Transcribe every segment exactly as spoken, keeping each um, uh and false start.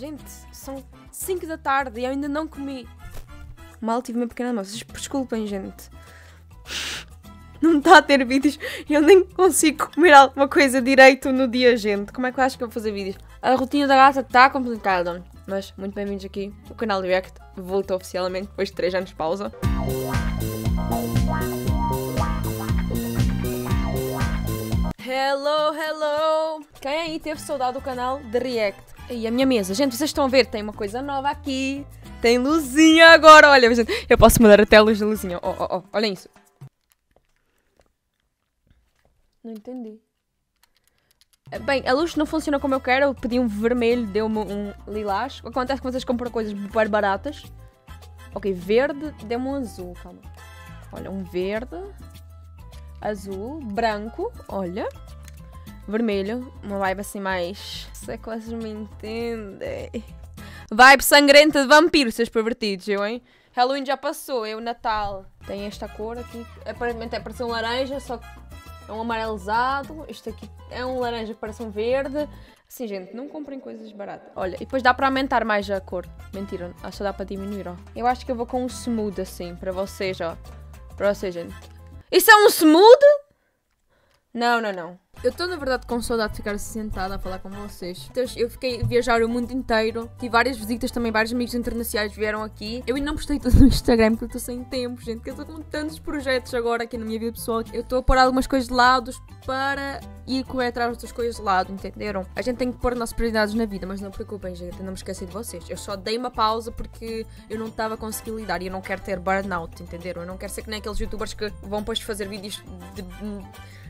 Gente, são cinco da tarde e eu ainda não comi. Mal tive uma pequena almoço. Desculpem, gente. Não está a ter vídeos. Eu nem consigo comer alguma coisa direito no dia, gente. Como é que eu acho que eu vou fazer vídeos? A rotina da gata está complicada. Mas, muito bem-vindos aqui. O canal React voltou oficialmente depois de três anos de pausa. Hello, hello! Quem aí teve saudade do canal de React? E a minha mesa, gente, vocês estão a ver, tem uma coisa nova aqui. Tem luzinha agora, olha, gente. Eu posso mudar até a luz da luzinha. Oh, oh, oh, olhem isso. Não entendi. Bem, a luz não funciona como eu quero. Eu pedi um vermelho, deu-me um lilás. Acontece que vocês compram coisas super baratas. Ok, verde, deu-me um azul, calma. Olha, um verde, azul, branco, olha, vermelho, uma vibe assim mais... Sei que vocês me entendem. Vibe sangrenta de vampiros, seus pervertidos, eu, hein? Halloween já passou, é o Natal. Tem esta cor aqui, aparentemente é parece um laranja, só que é um amarelizado. Este aqui é um laranja que parece um verde. Assim, gente, não comprem coisas baratas. Olha, e depois dá para aumentar mais a cor. Mentira, acho que dá para diminuir, ó. Eu acho que eu vou com um smooth assim, para vocês, ó. Para vocês, gente. Isso é um smooth? Não, não, não. Eu estou, na verdade, com saudade de ficar sentada a falar com vocês. Então, eu fiquei a viajar o mundo inteiro. Tive várias visitas também, vários amigos internacionais vieram aqui. Eu ainda não postei tudo no Instagram porque eu estou sem tempo, gente. Porque eu estou com tantos projetos agora aqui na minha vida pessoal. Eu estou a pôr algumas coisas de lado para ir correr atrás das coisas de lado, entenderam? A gente tem que pôr nossas prioridades na vida, mas não preocupem, gente. Eu não me esqueci de vocês. Eu só dei uma pausa porque eu não estava a conseguir lidar e eu não quero ter burnout, entenderam? Eu não quero ser que nem aqueles youtubers que vão depois fazer vídeos de,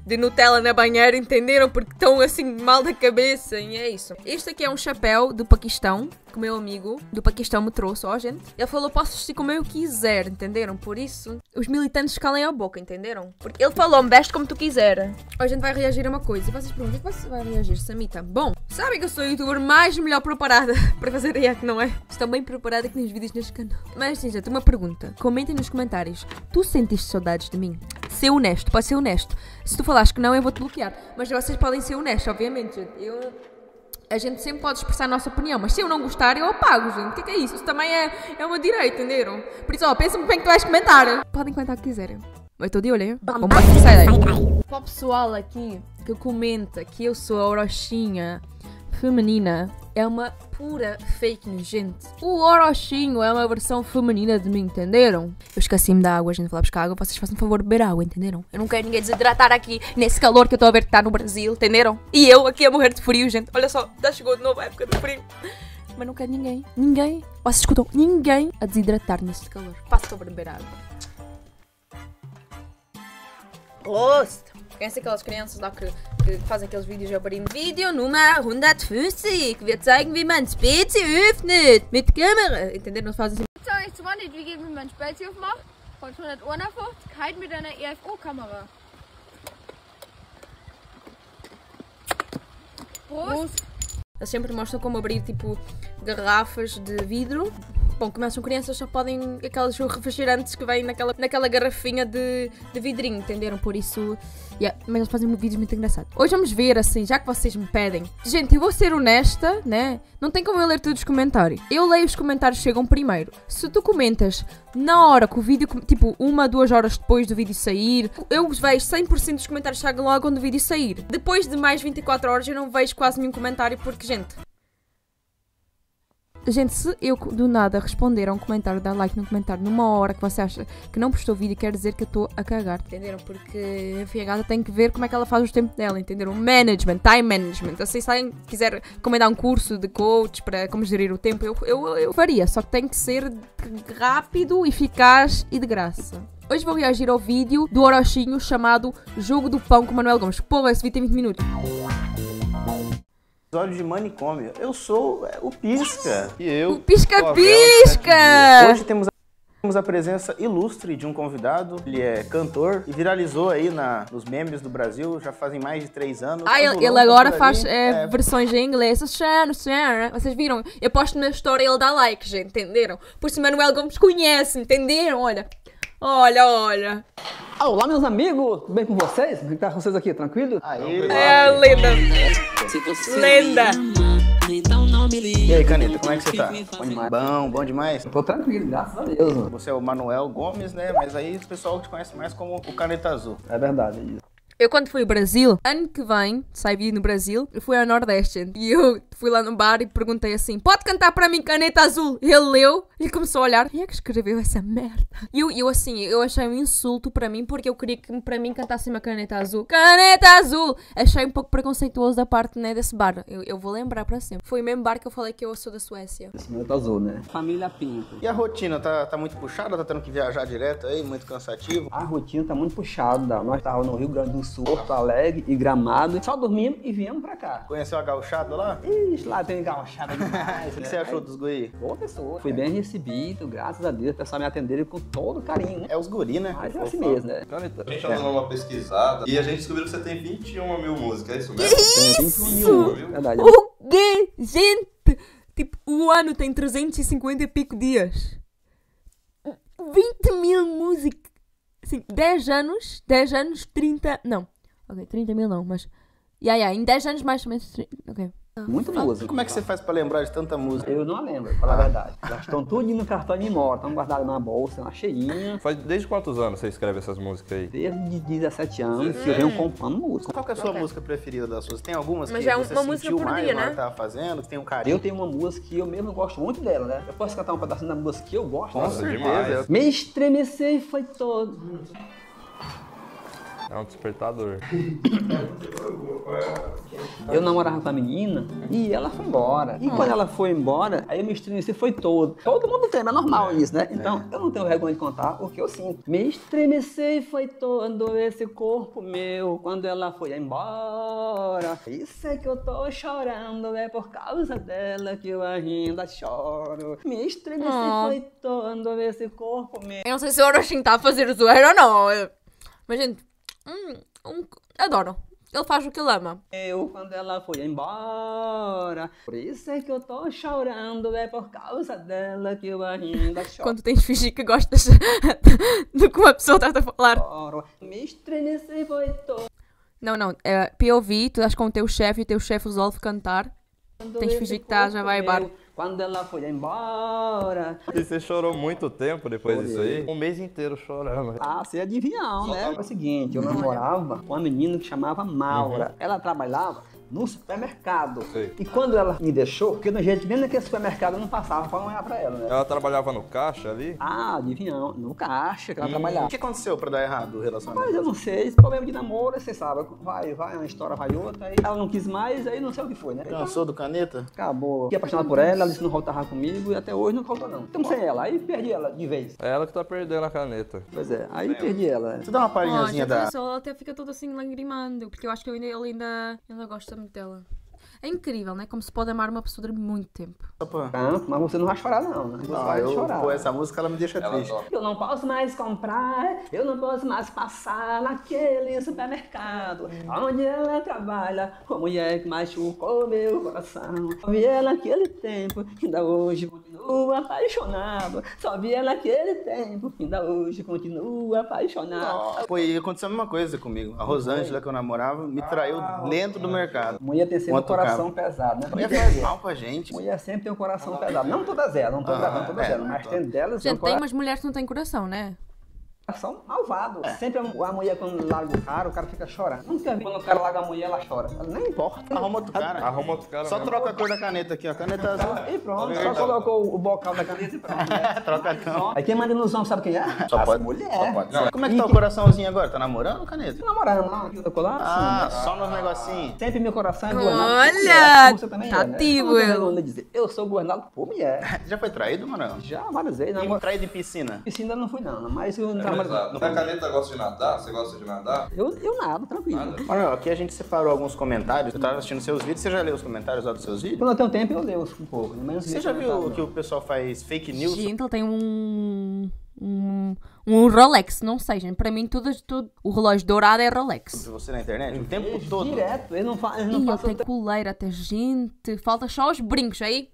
de Nutella na banheira, entenderam? Porque estão assim mal da cabeça e é isso. Este aqui é um chapéu do Paquistão que o meu amigo do Paquistão me trouxe, ó, gente. Ele falou, posso vestir como eu quiser, entenderam? Por isso, os militantes calem a boca, entenderam? Porque ele falou, veste como tu quiser. A gente vai reagir a uma coisa e vocês perguntam, o que você vai reagir, Samita? Bom, sabem que eu sou a youtuber mais melhor preparada para fazer react, não é? Estou bem preparada aqui nos vídeos neste canal. Mas sim, gente, uma pergunta. Comentem nos comentários. Tu sentiste saudades de mim? Ser honesto, pode ser honesto. Se tu falares que não, eu vou-te bloquear. Mas vocês podem ser honestos, obviamente, gente. Eu... A gente sempre pode expressar a nossa opinião, mas se eu não gostar, eu apago, gente. O que é que é isso? Isso também é, é uma direita, entenderam? Por isso, ó, pensa-me bem que tu vais comentar. Podem comentar o que quiserem. Eu estou de olho, hein? Bom, para o pessoal aqui que comenta que eu sou a Orochinha feminina, é uma pura fake news, gente. O Orochinho é uma versão feminina de mim, entenderam? Eu esqueci-me da água, gente. Vou lá buscar água. Vocês façam favor de beber água, entenderam? Eu não quero ninguém desidratar aqui nesse calor que eu estou a ver que está no Brasil, entenderam? E eu aqui a morrer de frio, gente. Olha só, já chegou de novo a época do frio. Mas não quero ninguém, ninguém. Vocês escutam ninguém a desidratar neste calor. Passa sobre beber água. Prost! Conhecem aquelas crianças lá que, que fazem aqueles vídeos abrir vídeo numa hundertfünfzig. Wir zeigen wie man Spezi öffnet mit Kamera. Entenderam? Eles fazem assim. Zeige ich zwanzig, wie geht man Spezi aufmacht von hundertfünfzig mit einer E F O-Kamera. Prost! Eles sempre mostram como abrir tipo garrafas de vidro. Bom, como elas são crianças, só podem aquelas refrigerantes que vêm naquela, naquela garrafinha de, de vidrinho, entenderam? Por isso, yeah, mas eles fazem vídeos muito engraçados. Hoje vamos ver, assim, já que vocês me pedem. Gente, eu vou ser honesta, né? Não tem como eu ler todos os comentários. Eu leio os comentários, chegam primeiro. Se tu comentas na hora que o vídeo, tipo, uma, duas horas depois do vídeo sair, eu vejo cem por cento dos comentários chegam logo quando o vídeo sair. Depois de mais vinte e quatro horas, eu não vejo quase nenhum comentário, porque, gente... Gente, se eu do nada responder a um comentário, dar like no comentário numa hora que você acha que não postou vídeo, quer dizer que eu estou a cagar, entenderam? Porque, enfim, a gata tem que ver como é que ela faz o tempo dela, entenderam? Management, time management. Assim, se alguém quiser recomendar um curso de coach para como gerir o tempo, eu, eu, eu faria, só que tem que ser rápido, eficaz e de graça. Hoje vou reagir ao vídeo do Orochinho chamado Jogo do Pão com Manoel Gomes. Porra, esse vídeo tem vinte minutos. Olhos de manicômio. Eu sou o Pisca. E eu. O Pisca Pisca! Hoje temos a, temos a presença ilustre de um convidado. Ele é cantor e viralizou aí na, nos memes do Brasil já fazem mais de três anos. Ah, ele, ele agora faz é, é. versões em inglês. Vocês viram? Eu posto na minha história e ele dá like, gente, entenderam? Por isso Manoel Gomes conhece, entenderam? Olha. Olha, olha. Olá, meus amigos. Tudo bem com vocês? Como é que tá com vocês aqui? Tranquilo? Aê, é, lenda. Lenda. E aí, Caneta, como é que você tá? Bom demais. Bom, bom demais? Eu tô tranquilo, graças a Deus. Mano. Você é o Manoel Gomes, né? Mas aí o pessoal te conhece mais como o Caneta Azul. É verdade, é isso. Eu, quando fui ao Brasil, ano que vem, saí vir no Brasil, eu fui ao Nordeste. E eu fui lá no bar e perguntei assim, pode cantar para mim Caneta Azul? Ele leu, ele começou a olhar, quem é que escreveu essa merda? E eu, eu assim, eu achei um insulto para mim, porque eu queria que para mim cantasse uma Caneta Azul. Caneta Azul! Achei um pouco preconceituoso da parte, né, desse bar. Eu, eu vou lembrar para sempre. Foi o mesmo bar que eu falei que eu sou da Suécia. Esse Caneta Azul, né? Família Pinto. E a rotina, tá, tá muito puxada? Tá tendo que viajar direto aí? Muito cansativo? A rotina tá muito puxada. Nós tava no Rio Grande do Sul. Porto Alegre e Gramado. Só dormimos e viemos pra cá. Conheceu a gauchada lá? Ixi, lá tem gauchada demais. O que, né? Você achou dos guri? Boa pessoa. Fui bem recebido, graças a Deus. O pessoal me atendeu com todo carinho. É os guri, né? Mas é assim mesmo, né? A gente tá dando uma pesquisada e a gente descobriu que você tem vinte e uma mil músicas, é isso mesmo? Que isso? Tem vinte e um mil. Verdade. O que? Gente! Tipo, o ano tem trezentos e cinquenta e pico dias. vinte mil músicas. Sim, dez anos, dez anos, trinta, não, ok, trinta mil não, mas, yeah, yeah, em dez anos mais ou menos, trinta, ok. Muito música. Como é que você faz pra lembrar de tanta música? Eu não a lembro, pra falar a verdade. Elas estão tudo no cartão de memória, estão guardadas na bolsa, na cheinha. Faz desde quantos anos você escreve essas músicas aí? Desde dezessete anos que eu venho comprando música. Qual que é a sua okay. música preferida das suas? Tem algumas Mas que é você uma sentiu música mais, dia, né? tá fazendo, que tem um carinho? Eu tenho uma música que eu mesmo gosto muito dela, né? Eu posso cantar um pedacinho da música que eu gosto? Com certeza. Me estremecei e foi todo. É um despertador. Eu namorava com a menina e ela foi embora. E ah. quando ela foi embora, aí eu me estremeci, foi todo. Todo mundo tem, mas é normal isso, né? Então, é. eu não tenho vergonha de contar o que eu sinto. Me estremeci, foi todo esse corpo meu quando ela foi embora. Isso é que eu tô chorando, é por causa dela que eu ainda choro. Me estremeci, ah. foi todo esse corpo meu. Eu não sei se o Orochinho tá fazendo zoeira ou não, mas gente... Hum, um, adoro. Ele faz o que ele ama. Eu, quando ela foi embora, por isso é que eu tô chorando, é por causa dela que eu ainda choro. Quando tens de fingir que gostas do que uma pessoa está a falar. Me estremeci, foi todo. Não, não. É P O V, tu estás com o teu chefe e o teu chefe resolve cantar. Tens de fingir que estás, já vai embora. Quando ela foi embora... E você chorou muito tempo depois Chorei. disso aí? Um mês inteiro chorando. Ah, você adivinhou, né? É o seguinte, eu namorava com uma menina que chamava Maura. Uhum. Ela trabalhava no supermercado. Sei. E quando ela me deixou, porque no jeito mesmo naquele supermercado eu não passava pra olhar pra ela, né? Ela trabalhava no caixa ali? Ah, adivinhou, no caixa que ela hum. trabalhava. O que aconteceu pra dar errado o relacionamento? Mas eu não sei, esse problema de namoro, você sabe, vai, vai, uma história vai outra, aí ela não quis mais, aí não sei o que foi, né? Cansou do Caneta? Acabou. Fiquei apaixonado por ela, ela disse que não voltava comigo e até hoje não voltou não. Então sem ela, aí perdi ela de vez. É ela que tá perdendo a Caneta. Pois é, aí é. perdi ela. Você dá uma palhinhazinha oh, da... Pessoa, ela até fica toda assim lagrimando, porque eu acho que eu ainda, eu ainda, eu ainda gosto muito dela. É incrível, né? Como se pode amar uma pessoa durante muito tempo. Opa. Ah, mas você não vai chorar, não. Né? Você não, vai eu, chorar. Pô, essa música ela me deixa ela triste. Toca. Eu não posso mais comprar, eu não posso mais passar naquele supermercado onde ela trabalha, com a mulher que machucou meu coração. Só vi ela naquele tempo, ainda hoje continuo apaixonado. Só vi ela naquele tempo, ainda hoje continuo apaixonado. Pô, e aconteceu a mesma coisa comigo. A Rosângela, que eu namorava, me traiu dentro do mercado. Mulher tem sido coração cara. pesado, né? Mulher faz mal pra gente. Mulher sempre tem um coração ah, pesado. Não todas elas, não todas ah, elas, não todas é, elas, mas tem delas... Gente, tem umas mulheres que não têm coração, né? São malvados. É. Sempre a mulher quando larga o cara, o cara fica chorando. Nunca vi quando o cara larga a mulher, ela chora. Ela nem importa. Arruma outro cara. Arruma outro cara. Só mesmo. Troca a cor da caneta aqui, ó. Caneta azul. E pronto. Só colocou o bocal da caneta e pronto. Né? Troca a cor. Aí quem manda ilusão sabe quem é? Só As pode. Mulher. Só pode. Não. Como é que tá o coraçãozinho agora? Tá namorando ou caneta? Tô namorando, não. Eu tô lá, ah, assim, só nos negocinhos. Sempre meu coração é governado. Olha! Você também tá é, ativo, né? eu. Eu, dizer, eu sou governado por mulher. Já foi traído, mano? Já, várias vezes. Traído em piscina? Piscina não fui, não. Mas eu não. Exato. A Caneta gosta de nadar? Você gosta de nadar? Eu, eu nado, tranquilo. Nada. Olha, aqui a gente separou alguns comentários. Eu tava assistindo seus vídeos. Você já leu os comentários lá dos seus vídeos? Quando eu tenho tempo, eu leio um pouco. Mas você já viu o que o pessoal faz fake news? Gente, eu tenho um... um... um Rolex, não sei, gente. Para mim, tudo, tudo o relógio dourado é Rolex. Você na internet? O tempo é, todo. Direto. Eu não faço... Ih, eu tenho coleira até, gente. Falta só os brincos aí.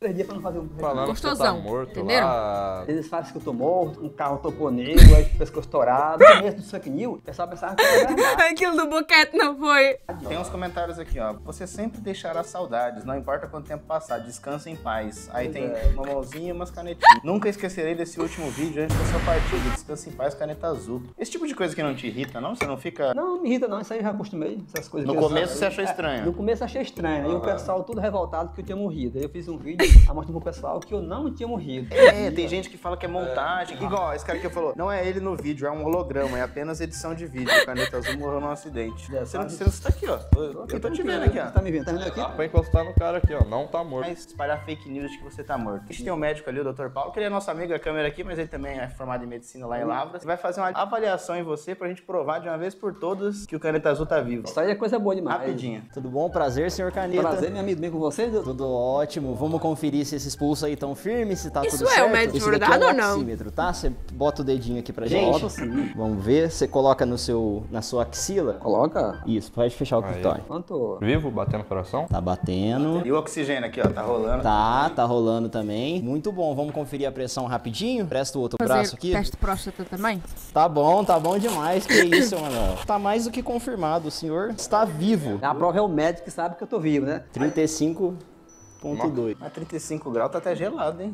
Perdia pra não fazer um... Falando gostosão, que tá morto, entenderam? Lá. Eles fazem que eu tô morto, um carro topou negro, aí pescoço torado. No começo do fake news, o pessoal pensava que era verdade. Aquilo do boquete não foi. Tem uns comentários aqui, ó. Você sempre deixará saudades, não importa quanto tempo passar, descansa em paz. Aí pois tem é. uma mãozinha e umas canetinhas. Nunca esquecerei desse último vídeo antes da sua partida, descansa em paz, caneta azul. Esse tipo de coisa que não te irrita, não? Você não fica... Não, não me irrita não, isso aí eu já acostumei, essas coisas. No começo você achou estranho? É, no começo eu achei estranho, aí ah. o pessoal todo revoltado que eu tinha morrido. Aí eu fiz um vídeo a mostra pro pessoal que eu não tinha morrido. É, tem gente que fala que é montagem. É. Igual esse cara que falou, não é ele no vídeo, é um holograma, é apenas edição de vídeo. O Caneta Azul morreu num acidente. É, você, não, você não tá aqui, ó. Eu, eu, eu tô te vendo aqui, ó. Você tá me vendo, tá me vendo aqui? Ah, pra encostar no cara aqui, ó. Não tá morto. Mas espalhar fake news de que você tá morto. A gente tem um médico ali, o doutor Paulo, que ele é nosso amigo, a câmera aqui, mas ele também é formado em medicina lá em Lavras. Vai fazer uma avaliação em você pra gente provar de uma vez por todas que o Caneta Azul tá vivo. Isso aí é coisa boa demais. Rapidinho. Tudo bom? Prazer, senhor Caneta. Prazer, meu amigo. Bem com você? Tudo ótimo. Vamos conferir. Conferir se esses pulsos aí estão firmes, se tá isso tudo é certo. Isso é o médico verdade ou não? Oxímetro, tá? Você bota o dedinho aqui pra gente. Bota, sim. Vamos ver. Você coloca no seu, na sua axila. Coloca? Isso, pode fechar o clitóris. Quanto? Vivo, batendo o coração? Tá batendo. E o oxigênio aqui, ó, tá rolando. Tá, tá rolando também. Muito bom. Vamos conferir a pressão rapidinho. Presta o outro Fazer braço aqui. Teste próstata também? Tá bom, tá bom demais. Que isso, Manoel. Tá mais do que confirmado. O senhor está vivo. A prova é o médico que sabe que eu tô vivo, né? trinta e cinco ponto dois. A trinta e cinco graus tá até gelado, hein?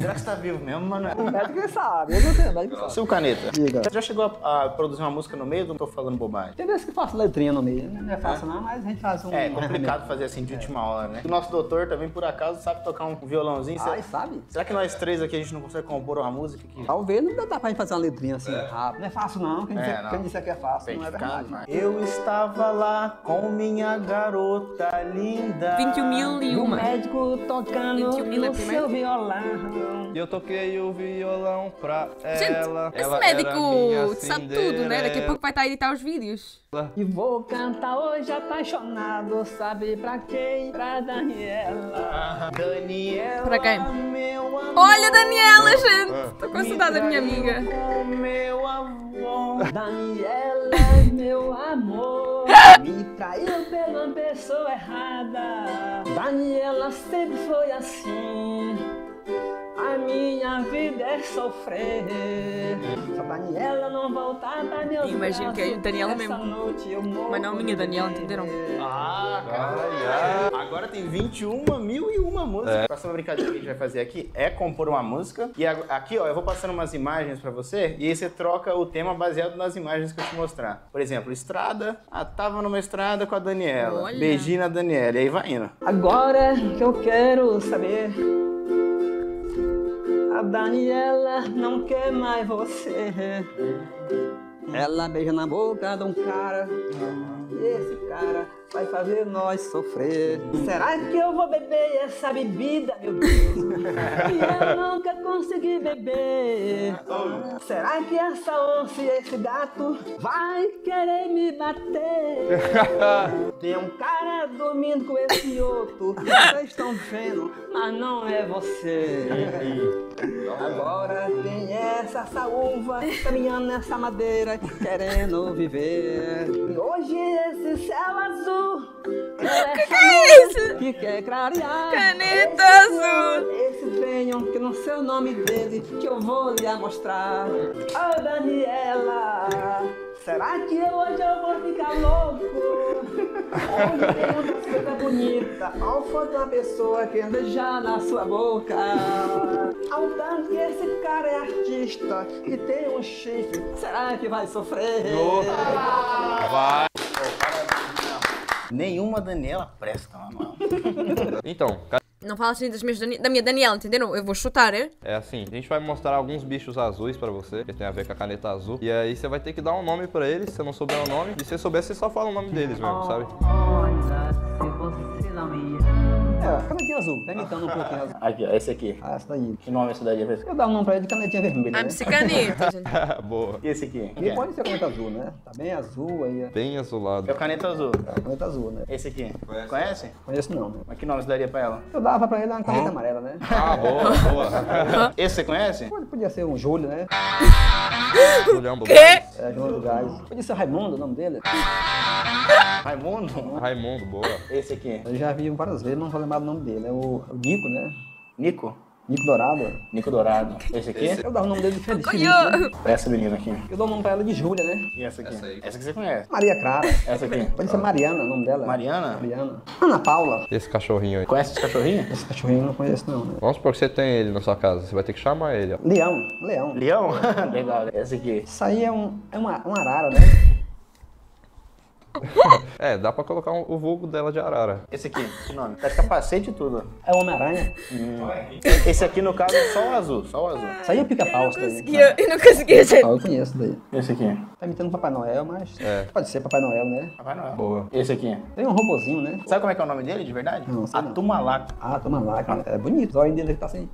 Já que você tá vivo mesmo, mano. O médico sabe, eu não tenho médico sabe. Seu Caneta, diga. Você já chegou a, a produzir uma música no meio ou não tô falando bobagem? Tem vezes que eu faço letrinha no meio, não é fácil não, mas a gente faz um... É complicado fazer assim de é. última hora, né? O nosso doutor também, por acaso, sabe tocar um violãozinho. Ah, será... sabe? Será que nós três aqui a gente não consegue compor uma música? Que... Talvez não dá pra gente fazer uma letrinha assim é. rápido. Não é fácil não, quem, é, disse, não. quem disse que é fácil Bem não é verdade. Mas... Eu estava lá com minha garota linda, vinte e um mil e uma. O médico tocando o seu violão. E eu toquei o violão pra ela. Gente, esse médico sabe tudo, né? Daqui a pouco vai estar a editar os vídeos. E vou cantar hoje apaixonado, sabe pra quem? Pra Daniela. Daniela. Pra quem? Olha, Daniela, gente! Tô com saudade da minha amiga. Meu avô. Daniela, meu amor. Me traiu pela pessoa errada. Daniela sempre foi assim. A minha vida é sofrer. Se a Daniela não voltar pra meu lado. Imagino que é Daniela mesmo. Mas não a minha Daniela, entenderam? Ah, caralho. Agora tem vinte e um mil e uma músicas. É. A próxima brincadeira que a gente vai fazer aqui é compor uma música. E aqui, ó, eu vou passando umas imagens pra você. E aí você troca o tema baseado nas imagens que eu te mostrar. Por exemplo, estrada. Ah, tava numa estrada com a Daniela. Olha. Beijinho na Daniela. E aí vai indo. Agora que eu quero saber. A Daniela não quer mais você. Ela beija na boca de um cara. E esse cara vai fazer nós sofrer. Será que eu vou beber essa bebida, meu Deus? E eu nunca consegui beber. Será que essa onça e esse gato vai querer me bater? Tem um cara dormindo com esse outro. Vocês estão vendo, mas não é você. Agora tem essa saúva caminhando nessa madeira, querendo viver. E hoje esse céu azul. Que que é isso? Que quer clarear. Caneta Azul. Esse venham que não sei o nome dele, que eu vou lhe mostrar. Ô Daniela, será que hoje eu vou ficar louco? Hoje tem uma coisa bonita, ao foto da pessoa que anda já na sua boca. Ao tanto que esse cara é artista e tem um chifre, será que vai sofrer? Vai. Nenhuma Daniela presta, mano. Então, não fala assim das minhas Dani da minha Daniela, entenderam? Eu vou chutar, é? É assim, a gente vai mostrar alguns bichos azuis pra você, que tem a ver com a caneta azul. E aí você vai ter que dar um nome pra eles, se você não souber o nome. E se você souber, você só fala o nome deles mesmo, sabe? Olha, se você não me É, canetinha azul, canetão no pouquinho azul. Aqui, ó, esse aqui. Ah, essa daí. Que nome é essa daí? Eu dava um nome pra ele de canetinha vermelha. Ah, né? Caneta, gente. Boa. E esse aqui? E pode ser caneta azul, né? Tá bem azul aí. Bem azulado. É o caneta azul. É, caneta azul, né? Esse aqui. Conhece? Conhece? Conheço não. Né? Mas que nome você daria pra ela? Eu dava pra ele uma caneta hum? amarela, né? Ah, boa, boa. Esse você conhece? Podia ser um Júlio, né? Julião Bobo. Que? É, João do Gás. Foi de seu Raimundo o nome dele? Raimundo? Raimundo, boa. Esse aqui. Eu já vi várias vezes, não vou lembrar o nome dele. É o, o Nico, né? Nico? Nico Dourado? Nico Dourado. Esse aqui? Esse... Eu dava o nome dele de Felipe. Né? Pra essa menina aqui. Eu dou o nome pra ela de Júlia, né? E essa aqui? Essa, aí. Essa que você conhece. Maria Clara. Essa aqui? Pode ser Mariana, o nome dela. Mariana? Mariana. Ana Paula. Esse cachorrinho aí. Conhece esse cachorrinho? Esse cachorrinho eu não conheço não, né? Vamos supor que você tem ele na sua casa. Você vai ter que chamar ele, ó. Leão. Leão. Leão? Legal. Essa aqui? Isso aí é, um, é uma, uma arara, né? É, dá pra colocar um, o vulgo dela de arara. Esse aqui, que nome? Tá de capacete e tudo. É o Homem-Aranha. Hum. Esse aqui, no caso, é só o azul, só o azul. Isso aí é pica-pau, isso daí. Eu não consegui, gente. Ah, eu conheço daí. Esse aqui. Tá imitando Papai Noel, mas... É. Pode ser Papai Noel, né? Papai Noel. Boa. Esse aqui. Tem um robozinho, né? Sabe como é que é o nome dele, de verdade? Não, sei não. Atumalaca. Ah, Atumalaca. É bonito. O olho dele tá assim.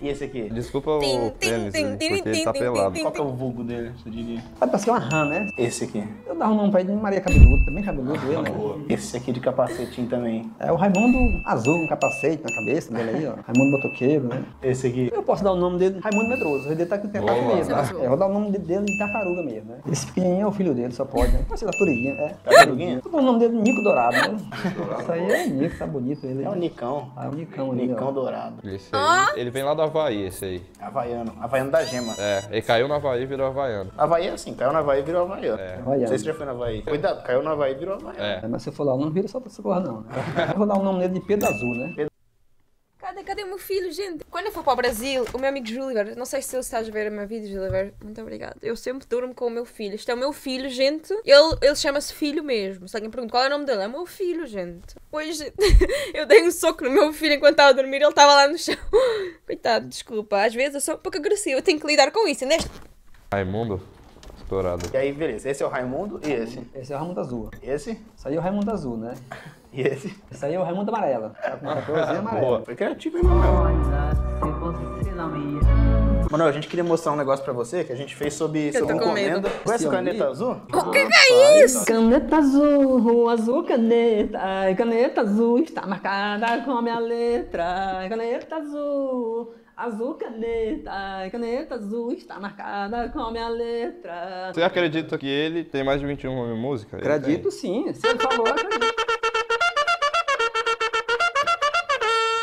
E esse aqui? Desculpa o tênis, porque ele tá pelado. Qual que é o vulgo dele, você diria? Pode parecer uma rã, né? Esse aqui. Eu dava o nome pra ele de Maria Cabeluda. Também cabeludo, ah, eu, né? Esse aqui de capacetinho também. É o Raimundo Azul, um capacete na cabeça dele aí, ó. Raimundo Botoqueiro, né? Esse aqui. Eu posso dar o nome dele, Raimundo Medroso. Ele tá com tartaruga mesmo. Né? É, eu vou dar o nome dele de tartaruga mesmo, né? Esse pequenininho é o filho dele, só pode, né? Pode ser da Turiguinha, é. Tartaruguinha? Eu dou o nome dele Nico Dourado, né? Dourado. Isso aí é o Nico, tá bonito ele. É o Nicão. Ah, é o Nicão, ali, Nicão ó. Dourado. Esse aí. Ele vem lá do Havaí, esse aí. Havaiano. Havaiano da Gema. É, ele caiu no Havaí e virou Havaiano. Havaí assim, caiu no Havaí e virou Havaiano. É. Havaiano. Não sei se já foi no Havaí. Cuidado, caiu no Havaí e virou Havaí. É. Mas se eu for lá, não vira só pra essa porra, não. Né? Eu vou dar o nome dele de Pedro Azul, né? Pedro... Cadê, cadê meu filho, gente? Quando eu for para o Brasil, o meu amigo Júliver, não sei se ele está a ver o meu vídeo, Júliver, muito obrigado. Eu sempre durmo com o meu filho. Este é o meu filho, gente. Ele, ele chama-se filho mesmo. Se alguém pergunta qual é o nome dele, é meu filho, gente. Pois, eu dei um soco no meu filho enquanto estava a dormir, ele estava lá no chão. Coitado, desculpa. Às vezes eu sou um pouco agressiva, eu tenho que lidar com isso, né? Raimundo? Dourado. E aí, beleza. Esse é o Raimundo e esse? Esse é o Raimundo Azul. Esse? Isso aí é o Raimundo Azul, né? E esse? Isso aí é o Raimundo Amarelo. É, é boa. Foi criativo, hein, Manoel? Manoel, a gente queria mostrar um negócio pra você que a gente fez sobre sua encomenda. Conhece esse Caneta ali? Azul? O que, que é isso? Caneta azul, azul caneta. Ai, caneta azul está marcada com a minha letra. Ai, caneta azul. Azul caneta, caneta azul está marcada com a minha letra. Você acredita que ele tem mais de vinte e um nomes de música? Acredito tem. Sim, você falou, acredito.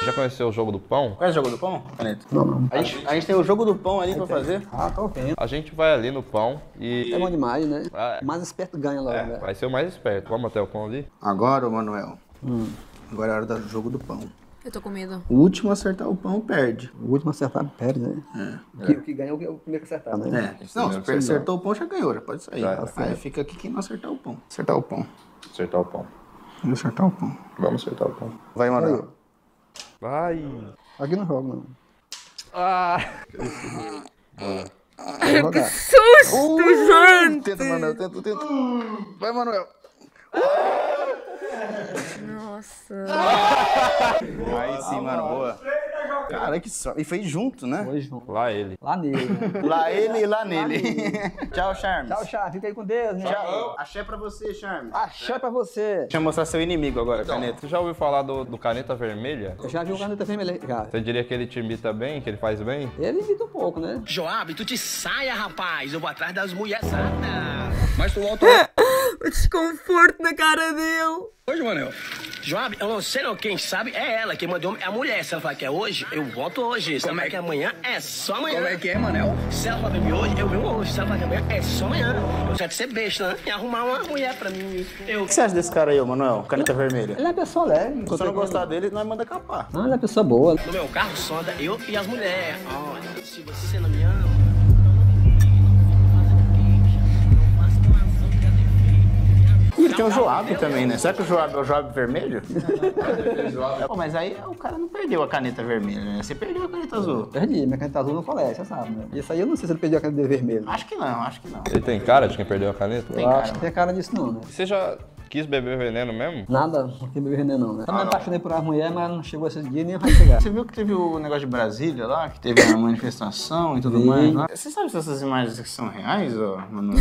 Já conheceu o Jogo do Pão? Conhece o Jogo do Pão, Caneta? Não, não. A gente, a gente tem o Jogo do Pão ali aí pra tem. Fazer. Ah, tô vendo. A gente vai ali no pão e... É bom demais, né? Ah, é. O mais esperto ganha logo. É, vai ser o mais esperto. Vamos até o pão ali? Agora, Manoel. Hum. Agora é a hora do Jogo do Pão. Eu tô com medo. O último a acertar o pão perde. O último a acertar perde, né? É. O que, é. que ganha é o primeiro que acertar, né? É. Não, se acertou o pão, já ganhou, já pode sair. Já, tá aí fica aqui quem não acertar o pão. Acertar o pão. Acertar o pão. Vamos acertar o pão. Vamos acertar o pão. Vai, Manoel. Vai. Aqui não joga, não. Ah! ah. ah. Que susto, uh, gente! Tenta, Manoel, tenta, tenta. Uh. Vai, Manoel. Uh. Nossa. Ah! Aí sim, mano, boa. Cara, que só. E foi junto, né? Foi junto. Lá ele. Lá nele. Né? Lá ele e lá, lá nele. nele. Tchau, Charmes. Tchau, Charmes. Fica aí com Deus, né? Tchau. Axé pra você, Charmes. Axé pra você. Deixa eu mostrar seu inimigo agora, então, Caneta. Você já ouviu falar do, do Caneta Vermelha? Eu já vi o Caneta Vermelha, cara. Você diria que ele te imita bem, que ele faz bem? Ele imita um pouco, né? Joab, tu te saia, rapaz. Eu vou atrás das mulheres. Mas tu volta... O desconforto na cara dele. Hoje, Manoel. Joab, eu não sei não, quem sabe é ela, quem mandou é a mulher. Se ela falar que é hoje, eu voto hoje. Se ela falar que é amanhã, é só amanhã. Como é que é, Manoel? Se ela falar pra mim hoje, eu venho hoje. Se ela falar que é amanhã, é só amanhã. Eu quero ser besta, né? E arrumar uma mulher pra mim. Eu... O que você acha desse cara aí, Manoel? Caneta Vermelha. Ele é pessoa leve. Se você não gostar dele, nós manda capar. Ah, ele é pessoa boa. No meu carro, só anda eu e as mulheres. Olha, se você não me ama... E tem o Joab também, né? Será que o Joab é o Joab vermelho? Pô, mas aí o cara não perdeu a caneta vermelha, né? Você perdeu a caneta azul. Perdi, minha caneta azul no colégio, você sabe, né? Isso aí eu não sei se ele perdeu a caneta vermelha. Acho que não, acho que não. Ele tem cara de quem perdeu a caneta? Tem eu cara. Acho que tem cara disso não, né? Você já... Quis beber veneno mesmo? Nada, não quis beber veneno não, né? Também ah, me apaixonei por uma mulher, mas não chegou esse dia nem vai chegar. Você viu que teve o negócio de Brasília lá, que teve uma manifestação e tudo e... mais lá? Você sabe se essas imagens aqui são reais, ó, Manoel?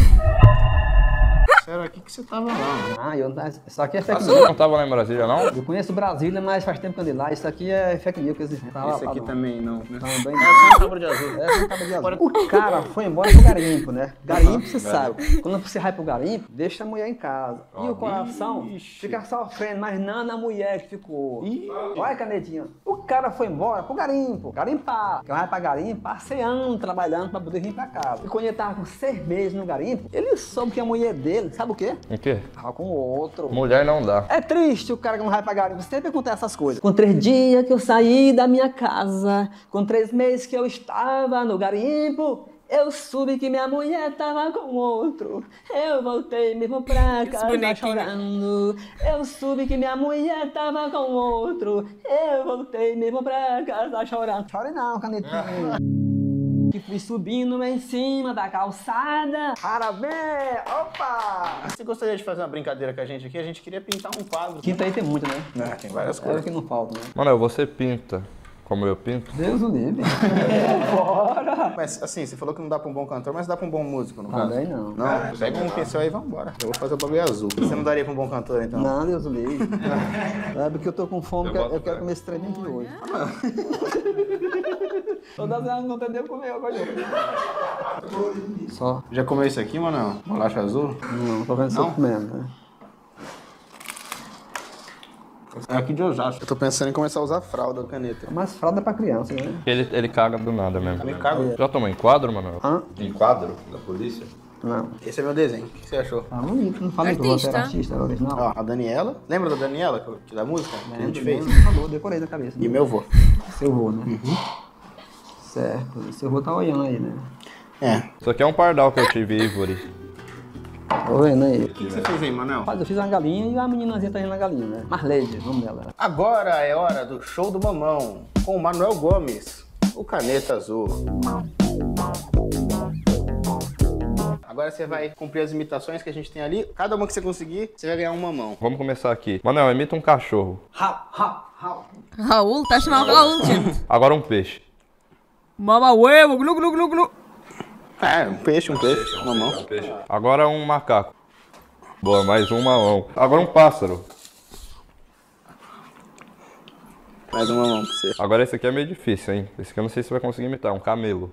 Será? por aqui que você tava lá. Ah, eu Isso aqui é fake news. Você não tava lá em Brasília, não? Eu conheço Brasília, mas faz tempo que eu andei lá. Isso aqui é fake news que eles inventaram. Isso aqui também não. Também não. de azul. É, de azul. O cara foi embora pro garimpo, né? Garimpo, você sabe. Quando você vai pro garimpo, deixa a mulher em casa. E o coração fica sofrendo, mas não na mulher que ficou. Olha, canetinha. O cara foi embora pro garimpo. Garimpar. Que vai pra garimpo, passeando, trabalhando pra poder vir pra casa. E quando ele tava com seis meses no garimpo, ele soube que a mulher dele, sabe o quê? O quê? Tava com outro. Mulher não dá. É triste o cara que não vai pra garimpo. Sempre acontece essas coisas. Com três dias que eu saí da minha casa, com três meses que eu estava no garimpo, eu soube que minha mulher tava com outro. Eu voltei mesmo pra casa chorando. Eu soube que minha mulher tava com outro. Eu voltei mesmo pra casa chorando. Chore não, canetinha. Que fui subindo em cima da calçada. Parabéns! Opa! Você gostaria de fazer uma brincadeira com a gente aqui? A gente queria pintar um quadro. Quinta aí tem muito, né? É, tem várias é, coisas. É que não falta, né? Manoel, você pinta como eu pinto? Deus o livre. É, bora! Mas assim, você falou que não dá pra um bom cantor, mas dá pra um bom músico, não? Também não. Não, ah, pega um pincel aí e vambora. Eu vou fazer o bagulho azul. Você não daria pra um bom cantor, então? Não, Deus o livre. Sabe que eu tô com fome, eu, que eu quero cara. comer esse trem aqui hoje. Todas elas não entendeu comer agora. Só. Já comeu isso aqui, mano? Bolacha azul? Não, tô vendo se eu comendo, né? É aqui de Osasco. Eu tô pensando em começar a usar fralda caneta. Mas fralda é pra criança, né? Ele, ele caga do nada mesmo. Ele caga. Já tomou enquadro, Manoel? Hã? Enquadro da polícia? Não. Esse é meu desenho. O que você achou? Ah, bonito. Não fala que você era artista, era original. Ó, a Daniela. Lembra da Daniela, que da música? Que a gente fez? Falou, decorei da cabeça. E meu vô. Seu vô, né? Uhum. Certo. O seu vô tá olhando aí, né? É. Isso aqui é um pardal que eu tive, Ivori. Tô vendo aí. O que, que você fez aí, Manoel? Eu fiz uma galinha e a meninazinha tá indo na galinha, né? Marlede, vamos dela. Agora é hora do Show do Mamão, com o Manoel Gomes, o Caneta Azul. Agora você vai cumprir as imitações que a gente tem ali. Cada uma que você conseguir, você vai ganhar um mamão. Vamos começar aqui. Manoel, imita um cachorro. Ra, ra, ra. Raul? Tá chamando Raul, tio. Agora um peixe. Mama huevo, glu, glu, glu, glu. É, um peixe, um peixe, um mamão. Um peixe. Agora um macaco. Boa, mais um mamão. Agora um pássaro. Mais um mamão pra você. Agora esse aqui é meio difícil, hein? Esse aqui eu não sei se você vai conseguir imitar, um camelo.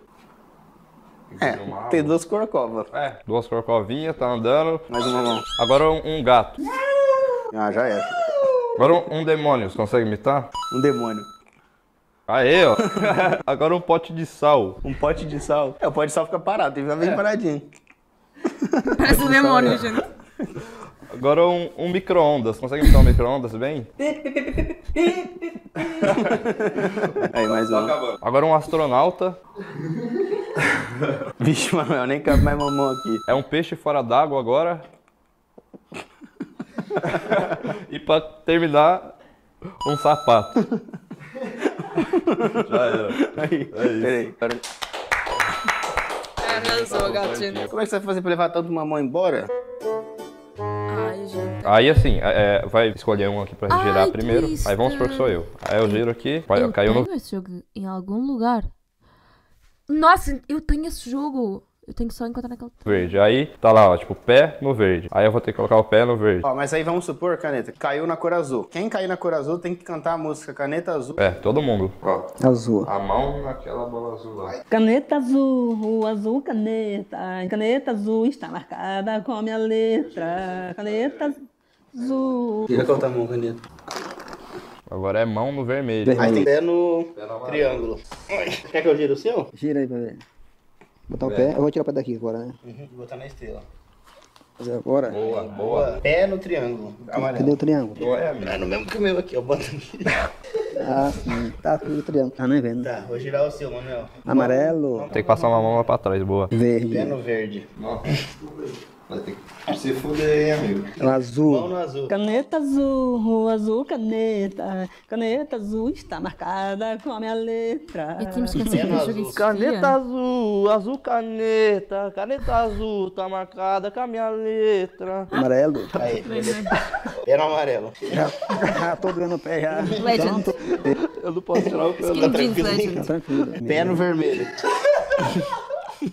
É, um tem duas corcovas. É, duas corcovinhas, tá andando. Mais um mamão. Agora um, um gato. Ah, já é. Agora um, um demônio, você consegue imitar? Um demônio. Aê, ó. Agora um pote de sal. Um pote de sal? É, o pote de sal fica parado, tem que ficar bem paradinho. Parece um demônio, gente. Agora um, um micro-ondas. Consegue imitar um micro-ondas bem? Aí, mais um. Agora um astronauta. Vixe, Manoel, nem cabe mais mamão aqui. É um peixe fora d'água agora. E pra terminar, um sapato. Já era. Aí, é isso. Peraí. É, sou gatinho. Como é que você vai fazer pra levar tanto mamão embora? Ai, gente. Aí assim, é, vai escolher um aqui pra girar. Ai, primeiro. Aí vamos supor que sou eu. Aí eu giro aqui. Vai, eu caiu no... esse jogo em algum lugar. Nossa, eu tenho esse jogo. Eu tenho que só encontrar naquela... Verde. Aí tá lá, ó, tipo, pé no verde. Aí eu vou ter que colocar o pé no verde. Ó, mas aí vamos supor, caneta, caiu na cor azul. Quem cair na cor azul tem que cantar a música Caneta Azul. É, todo mundo. Ó. Azul. A mão naquela bola azul lá. Caneta azul, o azul caneta. Caneta azul está marcada com a minha letra. Caneta azul. Tira a mão, caneta. Agora é mão no vermelho. vermelho. Aí tem pé no, pé no triângulo. Quer que eu gire o seu? Gira aí pra ver. Botar o pé, eu vou tirar o pé daqui agora, né? Uhum, vou botar na estrela. Fazer agora? Boa, boa. Pé no triângulo. Amarelo. Cadê o triângulo? Boa, é, amigo. É no mesmo que o meu aqui, eu boto aqui. Ah, sim. Tá tudo o triângulo. Tá nem vendo. Tá, vou girar o seu, Manoel. Amarelo. Tem que passar uma mão lá pra trás, boa. Verde. Pé no verde. Nossa. Vai ter que se fuder, hein, amigo? No azul. Mão no azul. Caneta azul, azul caneta. Caneta azul está marcada com a minha letra. Caneta azul, azul caneta. Caneta azul está marcada com a minha letra. Amarelo. Aí, beleza. Era amarelo. Já tô doendo o pé já. Tanto... Eu não posso tirar o pé. Tá tranquilo. Tá tranquilo. Pé no vermelho.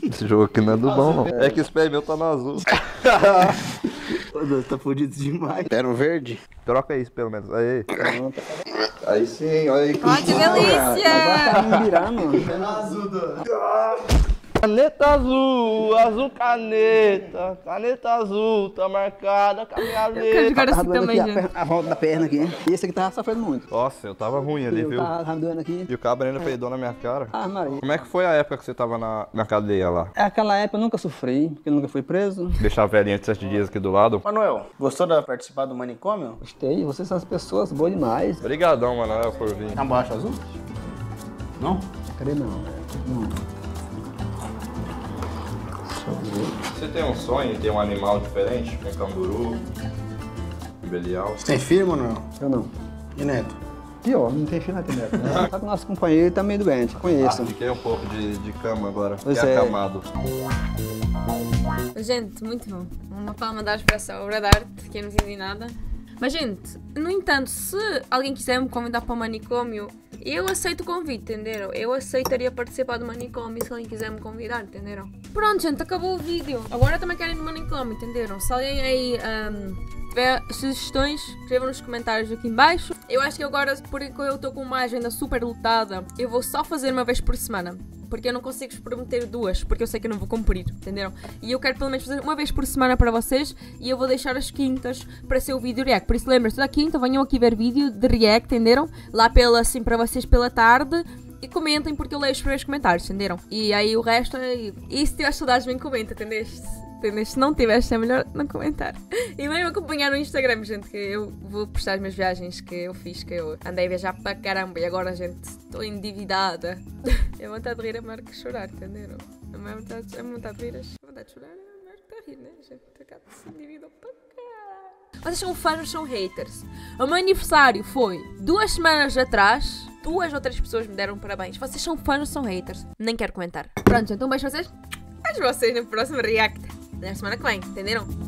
Esse jogo aqui não é do bom, não. É que esse pé meu tá no azul. Ô, Deus, tá fudido demais. Pera um verde? Troca isso, pelo menos. Aí. Aí sim, olha aí. Ó, que delícia! Agora tá me virando. Caneta azul, Caneta azul, azul caneta. Caneta azul, tá marcada com a minha letra. Tá doendo aqui, a, a volta da perna aqui. E esse aqui tava sofrendo muito. Nossa, eu tava ruim ali, eu viu? Tava doendo aqui. E o cabra ainda peidou na minha cara. Ah, Maria. Como é que foi a época que você tava na, na cadeia lá? Aquela época eu nunca sofri, porque eu nunca fui preso. Deixar a velhinha de sete dias aqui do lado. Manoel, gostou de participar do manicômio? Gostei, vocês são as pessoas boas demais. Obrigadão, Manoel, por vir. Tá baixo azul? Não? Cadê não? Não. Você tem um sonho, tem um animal diferente? Um canguru, um belial? Você tem filho, Manoel? Eu não. E neto? Pior, não tem filho, não tem neto. Né? Só que o nosso companheiro tá meio doente, conheço. Ah, fiquei um pouco de, de cama agora, pois fiquei é. acamado. Gente, muito bom. Uma palma de para essa obra de arte, que eu não entendi nada. Mas, gente, no entanto, se alguém quiser me convidar para o manicômio, eu aceito o convite, entenderam? Eu aceitaria participar do manicômio se alguém quiser me convidar, entenderam? Pronto, gente, acabou o vídeo. Agora também querem no manicômio, entenderam? Se alguém aí um, tiver sugestões, escrevam nos comentários aqui embaixo. Eu acho que agora, porque eu estou com uma agenda super lotada, eu vou só fazer uma vez por semana. Porque eu não consigo prometer duas, porque eu sei que eu não vou cumprir, entenderam? E eu quero pelo menos fazer uma vez por semana para vocês, e eu vou deixar as quintas para ser o vídeo react. Por isso lembrem-se da quinta, venham aqui ver vídeo de react, entenderam? Lá pela, assim, para vocês pela tarde, e comentem, porque eu leio os primeiros comentários, entenderam? E aí o resto é... E se tiver saudades, bem comenta, entendeste? Entendeste? Se não tiveste, é melhor não comentar. E vem me acompanhar no Instagram, gente, que eu vou postar as minhas viagens que eu fiz, que eu andei a viajar para caramba, e agora, gente, estou endividada. É vontade de rir, é maior que chorar, entenderam? É vontade, é vontade de rir, é vontade de chorar, é maior que de rir, né, gente? Acaba se endividando para cá. Vocês são fãs ou são haters? O meu aniversário foi duas semanas atrás, duas ou três pessoas me deram parabéns. Vocês são fãs ou são haters? Nem quero comentar. Pronto, então um beijo a vocês. Vejo vocês no próximo react. Na semana que vem, entenderam?